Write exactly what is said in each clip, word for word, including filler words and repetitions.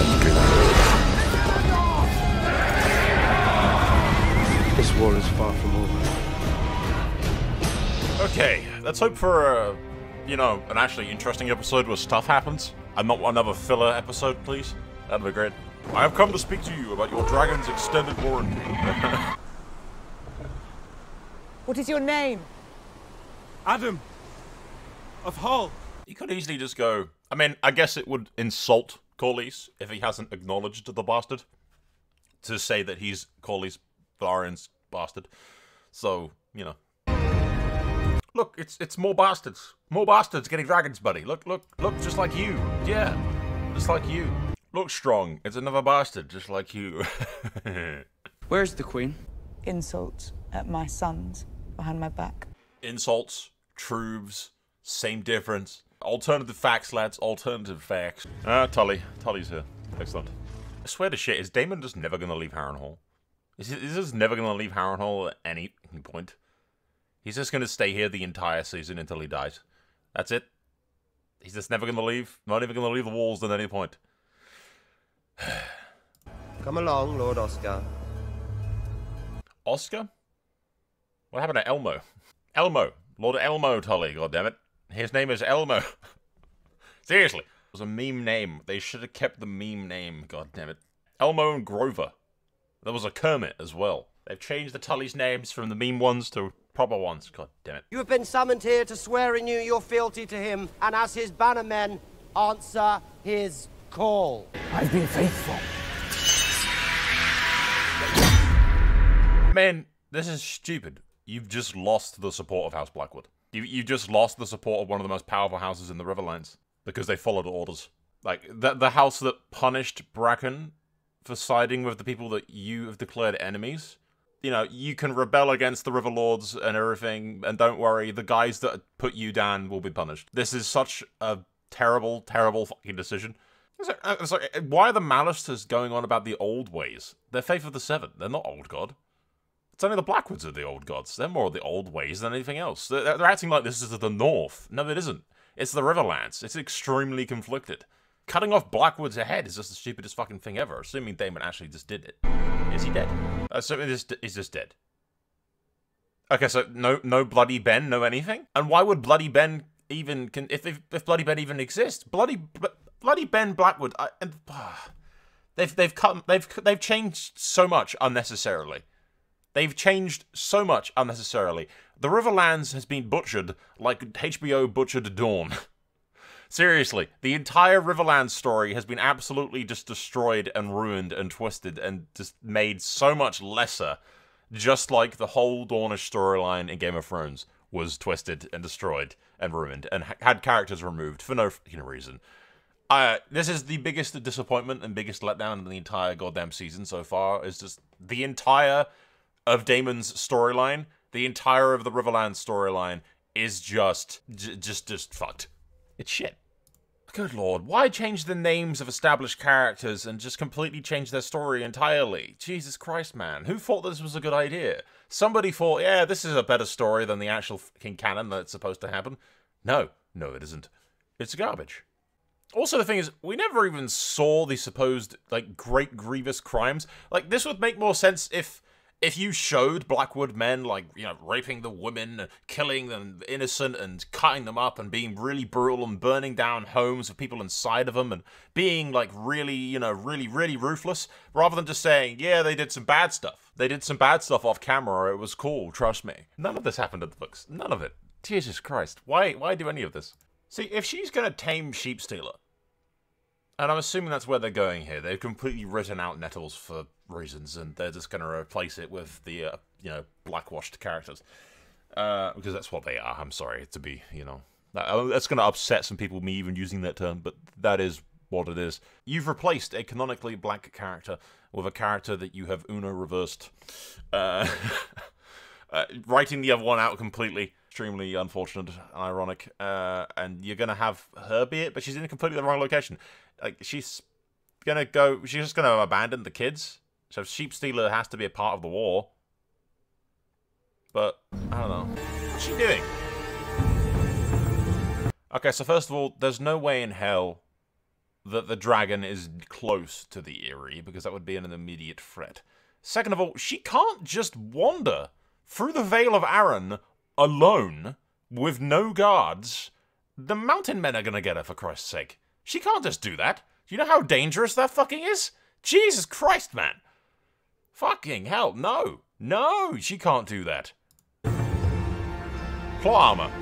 and good. This war is far from over. Okay, let's hope for a, you know, an actually interesting episode where stuff happens, and not another filler episode, please. That'd be great. I have come to speak to you about your dragon's extended warranty. What is your name? Adam. Of Hull. You could easily just go... I mean, I guess it would insult Corlys if he hasn't acknowledged the bastard. To say that he's Corlys Barron's bastard. So, you know. Look, it's it's more bastards. More bastards getting dragons, buddy. Look, look, look, just like you. Yeah, just like you. Look, Strong, it's another bastard, just like you. Where's the Queen? Insults at my sons, behind my back. Insults, truths, same difference. Alternative facts, lads, alternative facts. Ah, Tully. Tully's here. Excellent. I swear to shit, is Daemon just never gonna leave Harrenhal? Is he just never gonna leave Harrenhal at any point? He's just gonna stay here the entire season until he dies. That's it. He's just never gonna leave. Not even gonna leave the walls at any point. Come along, Lord Oscar. Oscar? What happened to Elmo? Elmo. Lord Elmo Tully, goddammit. His name is Elmo. Seriously. It was a meme name. They should have kept the meme name, goddammit. Elmo and Grover. There was a Kermit as well. They've changed the Tully's names from the meme ones to proper ones, goddammit. You have been summoned here to swear in you your fealty to him, and as his bannermen, answer his call. I've been faithful. Man, this is stupid. You've just lost the support of House Blackwood. You you just lost the support of one of the most powerful houses in the Riverlands because they followed orders. Like the the house that punished Bracken for siding with the people that you have declared enemies. You know, you can rebel against the Riverlords and everything, and don't worry, the guys that put you down will be punished. This is such a terrible, terrible fucking decision. It's like, it's like, why are the Malisters going on about the old ways? They're Faith of the Seven. They're not old god. It's only the Blackwoods are the old gods. They're more of the old ways than anything else. They're, they're acting like this is the North. No, it isn't. It's the Riverlands. It's extremely conflicted. Cutting off Blackwood's head is just the stupidest fucking thing ever, assuming Daemon actually just did it. Is he dead? Assuming this is just dead. Okay, so no no bloody Ben, no anything? And why would bloody Ben even... Can, if, if, if bloody Ben even exists? Bloody... But, Bloody Ben Blackwood, I, and, uh, they've they've come they've they've changed so much unnecessarily. They've changed so much unnecessarily. The Riverlands has been butchered like H B O butchered Dawn. Seriously, the entire Riverlands story has been absolutely just destroyed and ruined and twisted and just made so much lesser, just like the whole Dornish storyline in Game of Thrones was twisted and destroyed and ruined and had characters removed for no fucking reason. Uh, this is the biggest disappointment and biggest letdown in the entire goddamn season so far. Is just the entire of Daemon's storyline, the entire of the Riverlands storyline is just, j just, just fucked. It's shit. Good lord, why change the names of established characters and just completely change their story entirely? Jesus Christ, man. Who thought this was a good idea? Somebody thought, yeah, this is a better story than the actual fucking canon that's supposed to happen. No, no it isn't. It's garbage. Also, the thing is, we never even saw the supposed, like, great grievous crimes. Like, this would make more sense if if you showed Blackwood men, like, you know, raping the women, killing them innocent, and cutting them up, and being really brutal, and burning down homes of people inside of them, and being, like, really, you know, really, really ruthless, rather than just saying, yeah, they did some bad stuff. They did some bad stuff off camera, it was cool, trust me. None of this happened in the books. None of it. Jesus Christ. Why, why do any of this? See, if she's going to tame Sheepstealer, and I'm assuming that's where they're going here, they've completely written out Nettles for reasons, and they're just going to replace it with the, uh, you know, blackwashed characters. Uh, because that's what they are, I'm sorry to be, you know. That's going to upset some people, me even using that term, but that is what it is. You've replaced a canonically black character with a character that you have Uno reversed. Uh, uh, writing the other one out completely. Extremely unfortunate and ironic, uh, and you're gonna have her be it, but she's in a completely the wrong location. Like, she's gonna go, she's just gonna abandon the kids, so Sheepstealer has to be a part of the war. But, I don't know. What's she doing? Okay, so first of all, there's no way in hell that the dragon is close to the Eyrie, because that would be an immediate threat. Second of all, she can't just wander through the Vale of Arryn alone with no guards. The mountain men are going to get her, for Christ's sake. She can't just do that. Do you know how dangerous that fucking is? Jesus Christ, man. Fucking hell, no. No, she can't do that. Plot armor.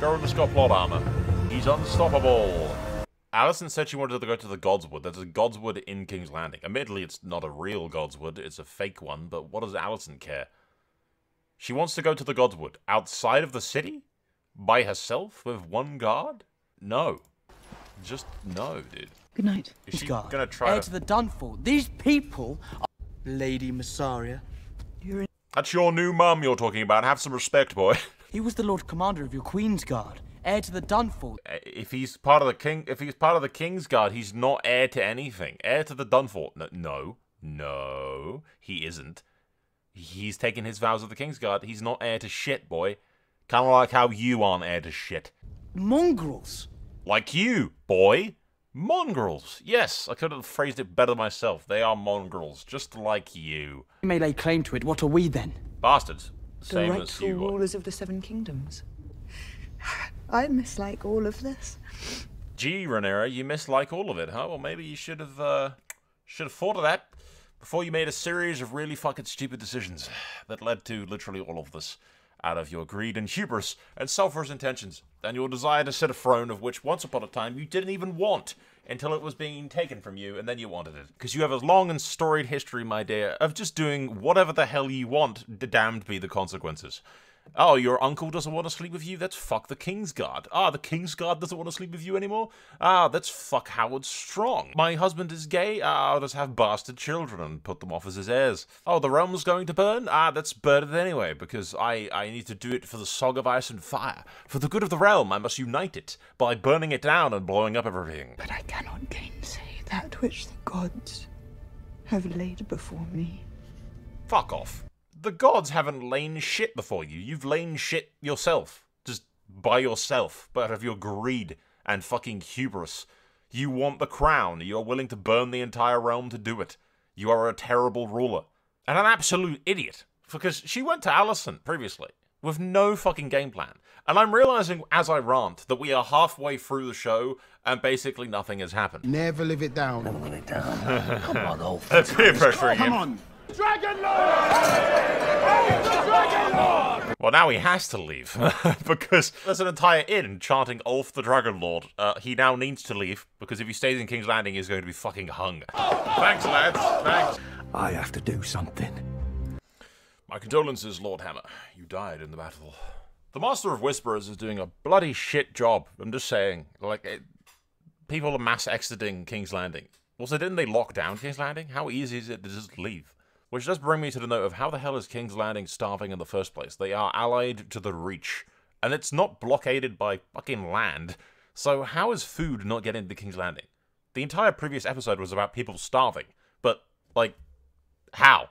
Garrow's got plot armor. He's unstoppable. Allison said she wanted to go to the Godswood. There's a Godswood in King's Landing. Admittedly, it's not a real Godswood. It's a fake one, but what does Allison care? She wants to go to the Godswood. Outside of the city? By herself? With one guard? No. Just no, dude. Good night. Is she guard, gonna try heir to the Dunfort? These people are... Lady Masaria. You're in... That's your new mum you're talking about. Have some respect, boy. He was the Lord Commander of your Queen's Guard. Heir to the Dunfort. If he's part of the king, if he's part of the King's Guard, he's not heir to anything. Heir to the Dunfort. No, no, no, he isn't. He's taken his vows of the King's Guard. He's not heir to shit, boy. Kind of like how you aren't heir to shit. Mongrels. Like you, boy. Mongrels. Yes, I could have phrased it better myself. They are mongrels, just like you. You may lay claim to it. What are we then? Bastards. Same as you. The rightful rulers of the Seven Kingdoms. I mislike all of this. Gee, Rhaenyra, you mislike all of it, huh? Well, maybe you should have, uh, should have thought of that before you made a series of really fucking stupid decisions that led to literally all of this out of your greed and hubris and selfish intentions and your desire to sit a throne of which once upon a time you didn't even want until it was being taken from you, and then you wanted it. Because you have a long and storied history, my dear, of just doing whatever the hell you want, damned be the consequences. Oh, your uncle doesn't want to sleep with you? That's fuck the Kingsguard. Ah, the Kingsguard doesn't want to sleep with you anymore? Ah, that's fuck Howard Strong. My husband is gay? Ah, I'll just have bastard children and put them off as his heirs. Oh, the realm's going to burn? Ah, that's burn it anyway, because I, I need to do it for the Song of Ice and Fire. For the good of the realm, I must unite it by burning it down and blowing up everything. But I cannot gainsay that which the gods have laid before me. Fuck off. The gods haven't lain shit before you. You've lain shit yourself. Just by yourself. But of your greed and fucking hubris. You want the crown. You're willing to burn the entire realm to do it. You are a terrible ruler. And an absolute idiot. Because she went to Allison previously with no fucking game plan. And I'm realizing as I rant that we are halfway through the show and basically nothing has happened. Never live it down. Never live it down. Come on, Ulf. That's peer pressuring him. Come on. Dragon Lord! Hey, the Dragon Lord! Well, now he has to leave, because there's an entire inn chanting Ulf the Dragon Lord. Uh, he now needs to leave, because if he stays in King's Landing, he's going to be fucking hung. Oh, thanks, lads. Oh, thanks. I have to do something. My condolences, Lord Hammer. You died in the battle. The Master of Whisperers is doing a bloody shit job. I'm just saying. Like, it, people are mass exiting King's Landing. Also, didn't they lock down King's Landing? How easy is it to just leave? Which does bring me to the note of how the hell is King's Landing starving in the first place? They are allied to the Reach, and it's not blockaded by fucking land. So how is food not getting to King's Landing? The entire previous episode was about people starving, but, like, how?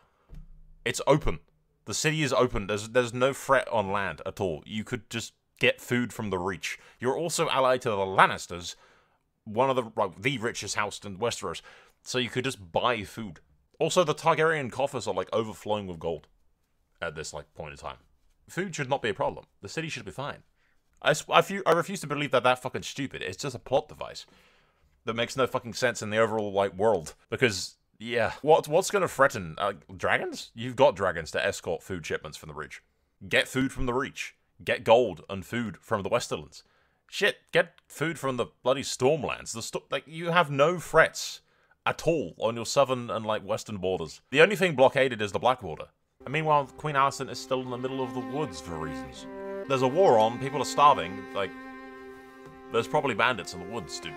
It's open. The city is open. There's, there's no threat on land at all. You could just get food from the Reach. You're also allied to the Lannisters, one of the, like, the richest house in Westeros, so you could just buy food. Also, the Targaryen coffers are, like, overflowing with gold at this, like, point in time. Food should not be a problem. The city should be fine. I, I, I refuse to believe that that's fucking stupid. It's just a plot device that makes no fucking sense in the overall, like, world. Because, yeah. What, what's going to threaten? Uh, dragons? You've got dragons to escort food shipments from the Reach. Get food from the Reach. Get gold and food from the Westerlands. Shit, get food from the bloody Stormlands. The sto like, you have no threats at all on your southern and, like, western borders. The only thing blockaded is the Blackwater. And meanwhile, Queen Allison is still in the middle of the woods for reasons. There's a war on, people are starving, like, there's probably bandits in the woods, dude.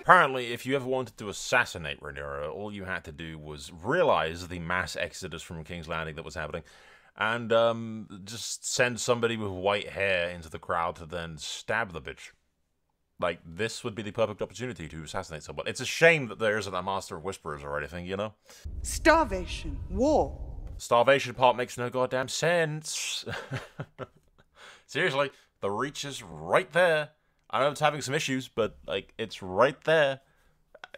Apparently, if you ever wanted to assassinate Rhaenyra, all you had to do was realize the mass exodus from King's Landing that was happening, and, um, just send somebody with white hair into the crowd to then stab the bitch. Like, this would be the perfect opportunity to assassinate someone. It's a shame that there isn't a Master of Whisperers or anything, you know? Starvation. War. Starvation part makes no goddamn sense. Seriously, the Reach is right there. I know it's having some issues, but, like, it's right there.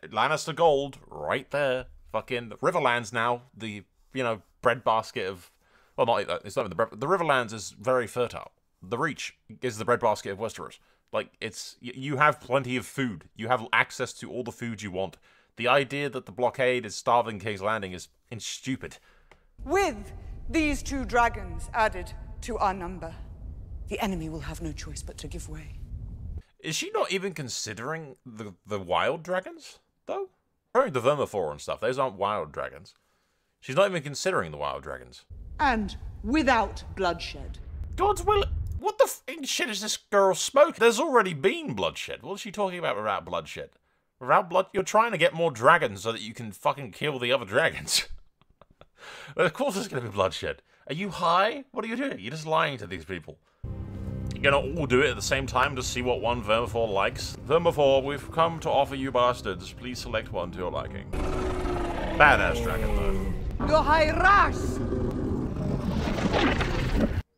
Lannister gold right there. Fucking Riverlands now, the, you know, breadbasket of... Well, not, it's not even the bread... The Riverlands is very fertile. The Reach is the breadbasket of Westeros. Like, it's... You have plenty of food. You have access to all the food you want. The idea that the blockade is starving King's Landing is stupid. With these two dragons added to our number, the enemy will have no choice but to give way. Is she not even considering the, the wild dragons, though? Referring to Vermithor and stuff, those aren't wild dragons. She's not even considering the wild dragons. And without bloodshed. God's will, what the f***ing shit is this girl smoking? There's already been bloodshed. What is she talking about without bloodshed? Without blood, you're trying to get more dragons so that you can fucking kill the other dragons. Of course there's going to be bloodshed. Are you high? What are you doing? You're just lying to these people. You're going to all do it at the same time to see what one Vermithor likes? Vermithor, we've come to offer you bastards. Please select one to your liking. Badass dragon, though. Your high ras!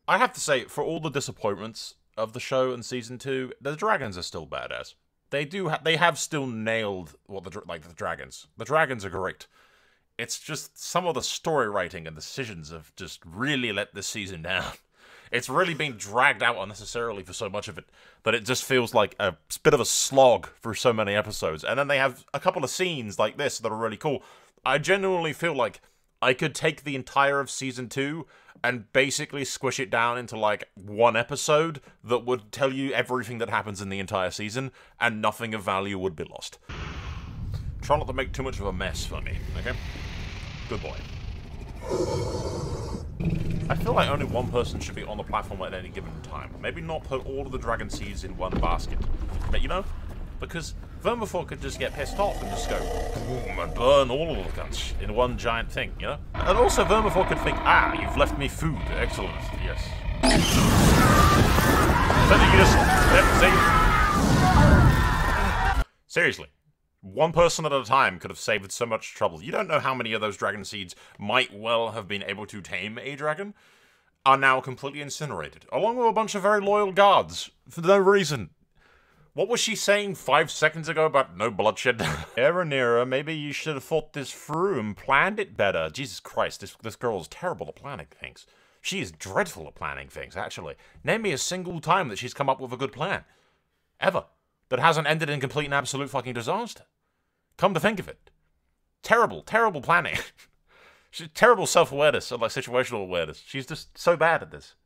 I have to say, for all the disappointments of the show in Season two, the dragons are still badass. They do ha they have still nailed what the dra like the dragons. The dragons are great. It's just some of the story writing and decisions have just really let this season down. It's really been dragged out unnecessarily for so much of it that it just feels like a bit of a slog for so many episodes. And then they have a couple of scenes like this that are really cool. I genuinely feel like I could take the entire of Season two and basically squish it down into like one episode that would tell you everything that happens in the entire season and nothing of value would be lost. Try not to make too much of a mess for me, okay? Good boy. I feel like only one person should be on the platform at any given time. Maybe not put all of the dragon seeds in one basket. But you know, because Vermithor could just get pissed off and just go boom and burn all of the guns in one giant thing, you know? And also Vermithor could think, ah, you've left me food. Excellent. Yes. So you just let me see. Seriously. One person at a time could have saved so much trouble. You don't know how many of those dragon seeds might well have been able to tame a dragon, are now completely incinerated, along with a bunch of very loyal guards, for no reason. What was she saying five seconds ago about no bloodshed? Rhaenyra, maybe you should have thought this through and planned it better. Jesus Christ, this, this girl is terrible at planning things. She is dreadful at planning things, actually. Name me a single time that she's come up with a good plan. Ever. That hasn't ended in complete and absolute fucking disaster. Come to think of it. Terrible, terrible planning. She's terrible self-awareness, like situational awareness. She's just so bad at this.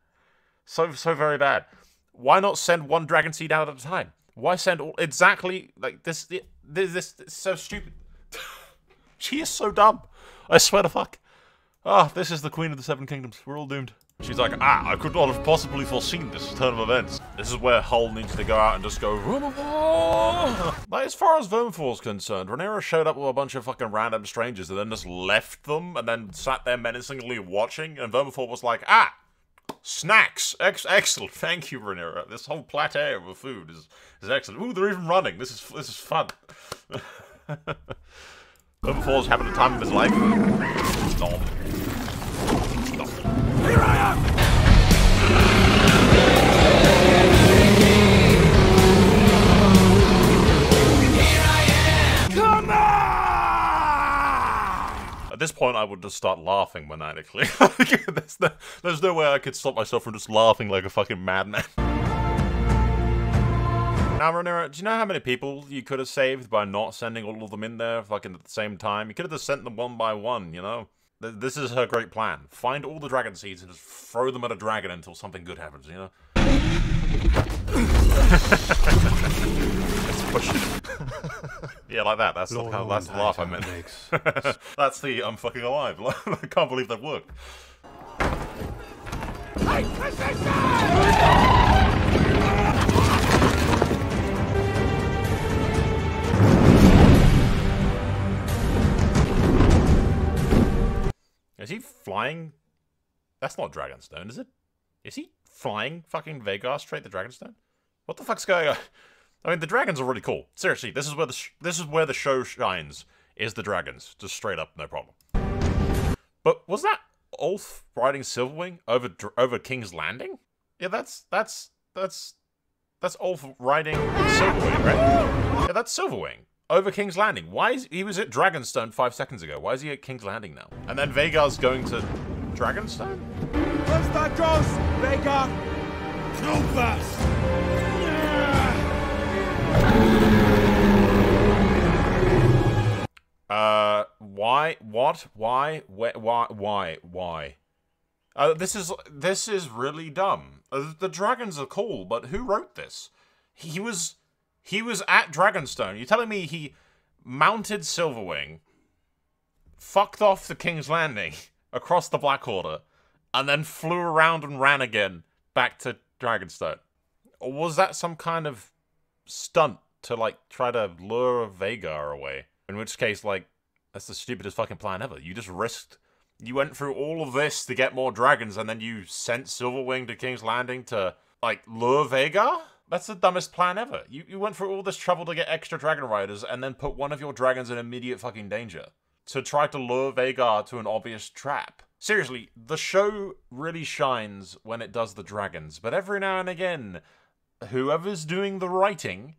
So, so very bad. Why not send one dragon seed out at a time? Why send all... Exactly, like, this... This, this, this so stupid. She is so dumb. I swear to fuck. Ah, this is the Queen of the Seven Kingdoms. We're all doomed. She's like, ah, I could not have possibly foreseen this turn of events. This is where Hull needs to go out and just go, Vermithor! Like, as far as Vermithor's concerned, Rhaenyra showed up with a bunch of fucking random strangers and then just left them and then sat there menacingly watching, and Vermithor was like, ah, snacks! Ex excellent, thank you, Rhaenyra. This whole plateau of food is, is excellent. Ooh, they're even running. This is, this is fun. Vermithor's having a time of his life. Stop. Here I am! Here I am! Come on! At this point, I would just start laughing maniacally. there's, no, there's no way I could stop myself from just laughing like a fucking madman. Now, Rhaenyra, do you know how many people you could have saved by not sending all of them in there fucking at the same time? You could have just sent them one by one, you know? This is her great plan. Find all the dragon seeds and just throw them at a dragon until something good happens, you know? Let's push it. Yeah, like that. That's, Lord, the, kind of, that's the laugh I meant. That's the I'm fucking alive. I can't believe that worked. Is he flying? That's not Dragonstone, is it? Is he flying fucking Vhagar straight to Dragonstone? What the fuck's going on? I mean, the dragons are really cool. Seriously, this is where the sh this is where the show shines. Is the dragons just straight up no problem? But was that Ulf riding Silverwing over over King's Landing? Yeah, that's that's that's that's Ulf riding Silverwing, right? Yeah, that's Silverwing. over King's Landing. Why is he was at Dragonstone five seconds ago? Why is he at King's Landing now? And then Vhagar's going to Dragonstone? Where's that ghost? Vhagar! Kill us! Yeah. Uh, why? What? Why? Why? Why? Why? Why? Uh, this is this is really dumb. Uh, the dragons are cool, but who wrote this? He was he was at Dragonstone. You're telling me he mounted Silverwing, fucked off the King's Landing across the Blackwater, and then flew around and ran again back to Dragonstone? Or was that some kind of stunt to like try to lure Vhagar away? In which case, like, that's the stupidest fucking plan ever. You just risked. You went through all of this to get more dragons, and then you sent Silverwing to King's Landing to, like, lure Vhagar? That's the dumbest plan ever. You, you went through all this trouble to get extra dragon riders, and then put one of your dragons in immediate fucking danger to try to lure Vhagar to an obvious trap. Seriously, the show really shines when it does the dragons, but every now and again, whoever's doing the writing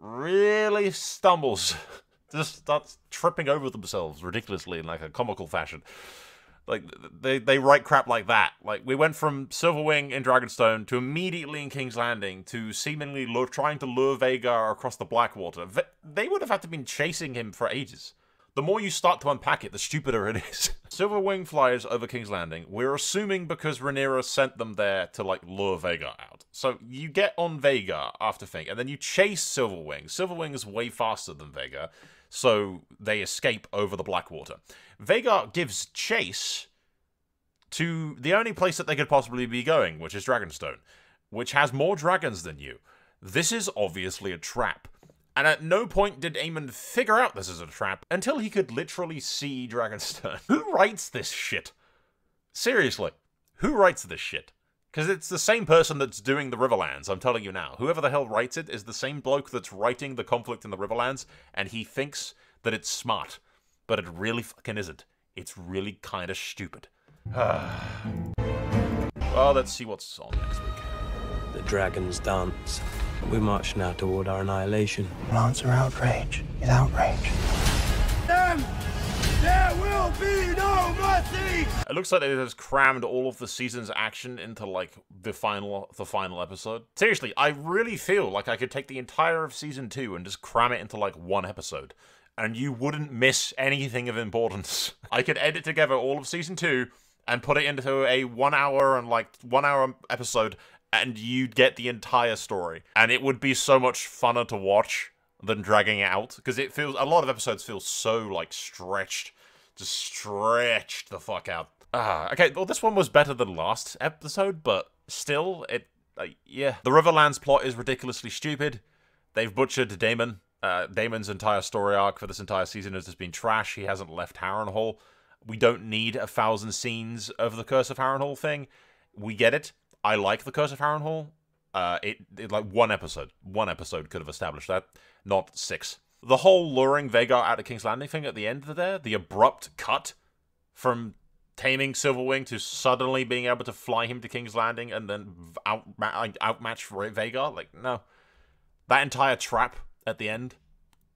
really stumbles. Just starts tripping over themselves ridiculously in like a comical fashion. Like, they, they write crap like that. Like, we went from Silverwing in Dragonstone to immediately in King's Landing to seemingly lure, trying to lure Vhagar across the Blackwater. They, they would have had to been chasing him for ages. The more you start to unpack it, the stupider it is. Silverwing flies over King's Landing. We're assuming because Rhaenyra sent them there to, like, lure Vhagar out. So you get on Vhagar after thing, and then you chase Silverwing. Silverwing is way faster than Vhagar. So they escape over the Blackwater. Vhagar gives chase to the only place that they could possibly be going, which is Dragonstone, which has more dragons than you. This is obviously a trap. And at no point did Daemon figure out this is a trap until he could literally see Dragonstone. Who writes this shit? Seriously, who writes this shit? Because it's the same person that's doing the Riverlands, I'm telling you now. Whoever the hell writes it is the same bloke that's writing the conflict in the Riverlands, and he thinks that it's smart. But it really fucking isn't. It's really kind of stupid. Well, let's see what's on next week. The dragons dance. We march now toward our annihilation. Lance our outrage is outrage. Damn! There will be no mercy! It looks like it has crammed all of the season's action into, like, the final the final episode. Seriously, I really feel like I could take the entire of season two and just cram it into, like, one episode. And you wouldn't miss anything of importance. I could edit together all of season two and put it into a one hour and, like, one hour episode, and you'd get the entire story. And it would be so much funner to watch than dragging it out, because it feels a lot of episodes feel so like stretched, just stretched the fuck out. Ah, okay. Well, this one was better than last episode, but still, it uh, yeah. The Riverlands plot is ridiculously stupid. They've butchered Daemon. Uh, Daemon's entire story arc for this entire season has just been trash. He hasn't left Harrenhal. We don't need a thousand scenes of the Curse of Harrenhal thing. We get it. I like the Curse of Harrenhal. Uh, it, it like one episode, one episode could have established that, not six. The whole luring Vhagar out of King's Landing thing at the end of there, the abrupt cut from taming Silverwing to suddenly being able to fly him to King's Landing and then out outmatch Vhagar, like no, that entire trap at the end,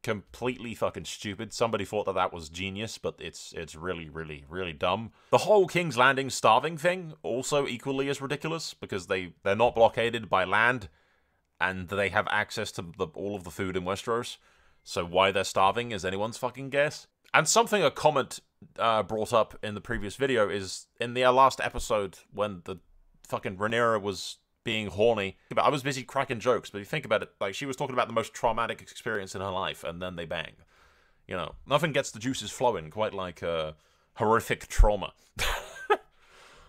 completely fucking stupid. Somebody thought that that was genius, but it's it's really, really, really dumb. The whole King's Landing starving thing also equally is ridiculous because they, they're not blockaded by land and they have access to the, all of the food in Westeros. So why they're starving is anyone's fucking guess. And something a comment uh, brought up in the previous video is in the last episode when the fucking Rhaenyra was being horny. I was busy cracking jokes, but if you think about it, like, she was talking about the most traumatic experience in her life, and then they bang. You know, nothing gets the juices flowing quite like uh, horrific trauma.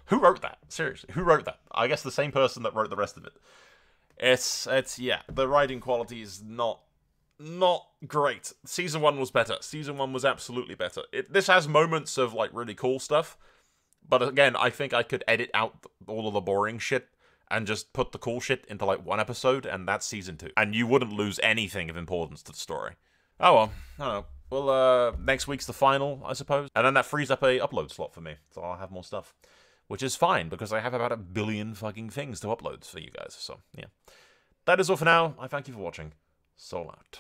Who wrote that? Seriously, who wrote that? I guess the same person that wrote the rest of it. It's, it's, yeah, the writing quality is not, not great. Season one was better. Season one was absolutely better. It, this has moments of, like, really cool stuff, but again, I think I could edit out all of the boring shit and just put the cool shit into, like, one episode, and that's season two. And you wouldn't lose anything of importance to the story. Oh, well. I don't know. Well, uh, next week's the final, I suppose. And then that frees up a upload slot for me, so I'll have more stuff. Which is fine, because I have about a billion fucking things to upload for you guys, so, yeah. That is all for now. I thank you for watching. Soul out.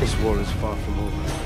This war is far from over.